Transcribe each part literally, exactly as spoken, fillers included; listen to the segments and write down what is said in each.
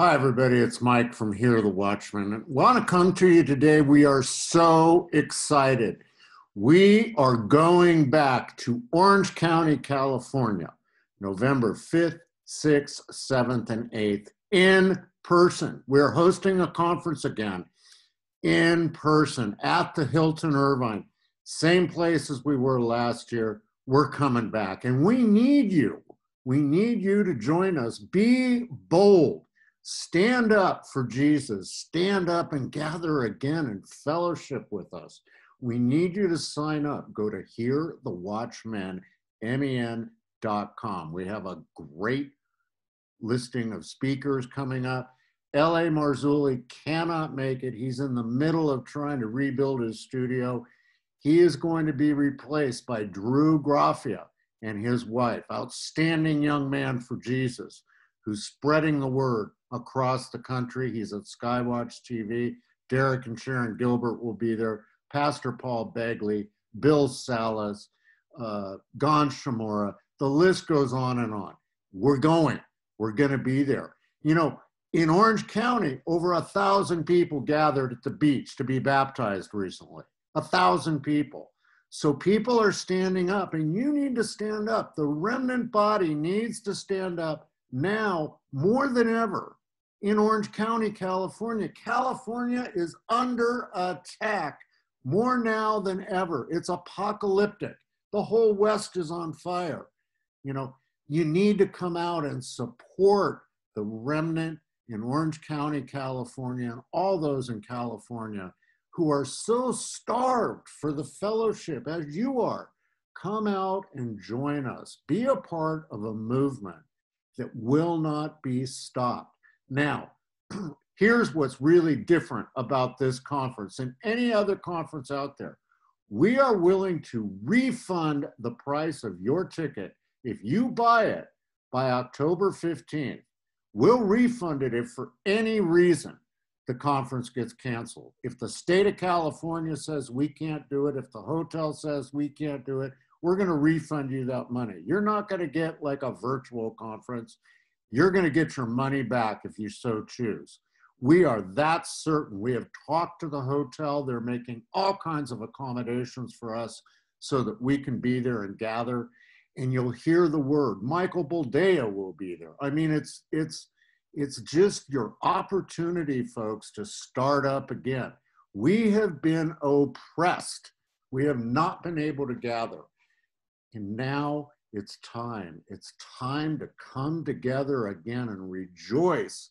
Hi, everybody. It's Mike from Hear the Watchmen. I want to come to you today. We are so excited. We are going back to Orange County, California, November fifth, sixth, seventh, and eighth in person. We're hosting a conference again in person at the Hilton Irvine, same place as we were last year. We're coming back, and we need you. We need you to join us. Be bold. Stand up for Jesus. Stand up and gather again and fellowship with us. We need you to sign up. Go to hear the watchmen dot com. We have a great listing of speakers coming up. L A. Marzulli cannot make it. He's in the middle of trying to rebuild his studio. He is going to be replaced by Drew Graffia and his wife, outstanding young man for Jesus, who's spreading the word across the country. He's at Skywatch T V. Derek and Sharon Gilbert will be there. Pastor Paul Begley, Bill Salas, uh, Gon Shamora. The list goes on and on. We're going. We're going to be there. You know, in Orange County, over a thousand people gathered at the beach to be baptized recently. A thousand people. So people are standing up, and you need to stand up. The remnant body needs to stand up now more than ever in Orange County, California. California is under attack more now than ever. It's apocalyptic. The whole West is on fire. You know, you need to come out and support the remnant in Orange County, California, and all those in California who are so starved for the fellowship as you are. Come out and join us. Be a part of a movement that will not be stopped. Now, here's what's really different about this conference than any other conference out there. We are willing to refund the price of your ticket. If you buy it by October fifteenth, we'll refund it if for any reason the conference gets canceled. If the state of California says we can't do it, if the hotel says we can't do it, we're going to refund you that money. You're not going to get like a virtual conference. You're going to get your money back if you so choose. We are that certain. We have talked to the hotel. They're making all kinds of accommodations for us so that we can be there and gather. And you'll hear the word. Michael Boldea will be there. I mean, it's it's. It's just your opportunity, folks, to start up again. We have been oppressed. We have not been able to gather. And now it's time. It's time to come together again and rejoice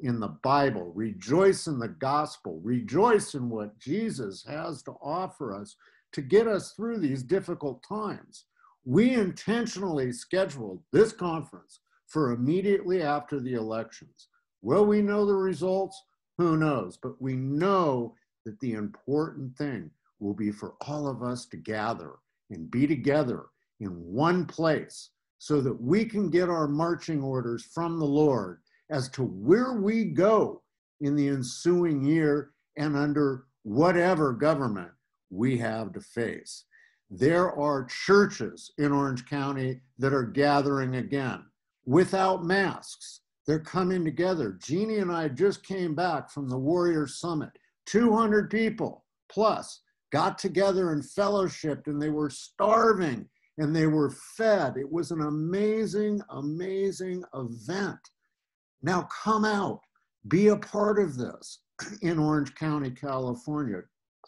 in the Bible. Rejoice in the gospel. Rejoice in what Jesus has to offer us to get us through these difficult times. We intentionally scheduled this conference for immediately after the elections. Will we know the results? Who knows? But we know that the important thing will be for all of us to gather and be together in one place so that we can get our marching orders from the Lord as to where we go in the ensuing year and under whatever government we have to face. There are churches in Orange County that are gathering again, without masks. They're coming together. Jeannie and I just came back from the Warriors Summit. two hundred people plus got together and fellowshipped, and they were starving and they were fed. It was an amazing, amazing event. Now come out, be a part of this in Orange County, California.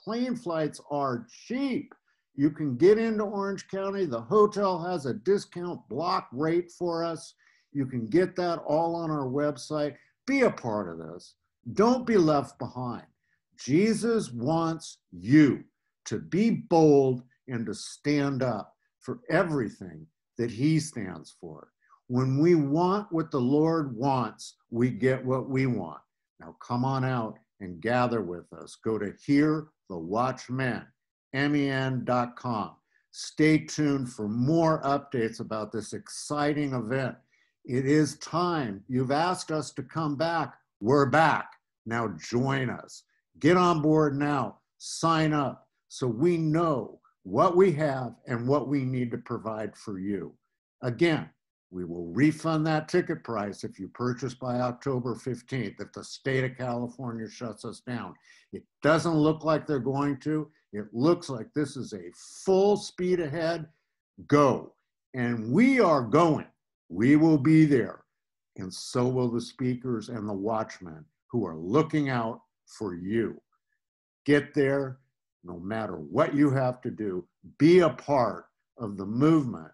Plane flights are cheap. You can get into Orange County. The hotel has a discount block rate for us. You can get that all on our website. Be a part of this. Don't be left behind. Jesus wants you to be bold and to stand up for everything that he stands for. When we want what the Lord wants, we get what we want. Now come on out and gather with us. Go to hear the watchmen dot com. Stay tuned for more updates about this exciting event. It is time. You've asked us to come back. We're back. Now join us. Get on board now. Sign up so we know what we have and what we need to provide for you. Again, We will refund that ticket price if you purchase by October fifteenth, if the state of California shuts us down. It doesn't look like they're going to. It looks like this is a full speed ahead, go. And we are going. We will be there. And so will the speakers and the watchmen who are looking out for you. Get there, no matter what you have to do. Be a part of the movement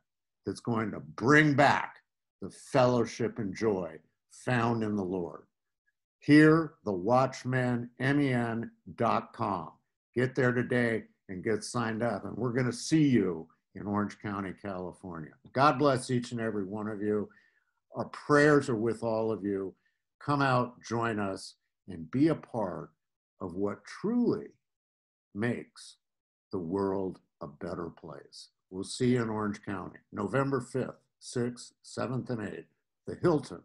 that's going to bring back the fellowship and joy found in the Lord. Hear the Watchmen, M E N dot com. Get there today and get signed up. And we're going to see you in Orange County, California. God bless each and every one of you. Our prayers are with all of you. Come out, join us, and be a part of what truly makes the world a better place. We'll see you in Orange County, November fifth, sixth, seventh, and eighth, the Hilton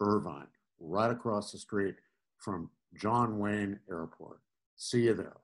Irvine, right across the street from John Wayne Airport. See you there.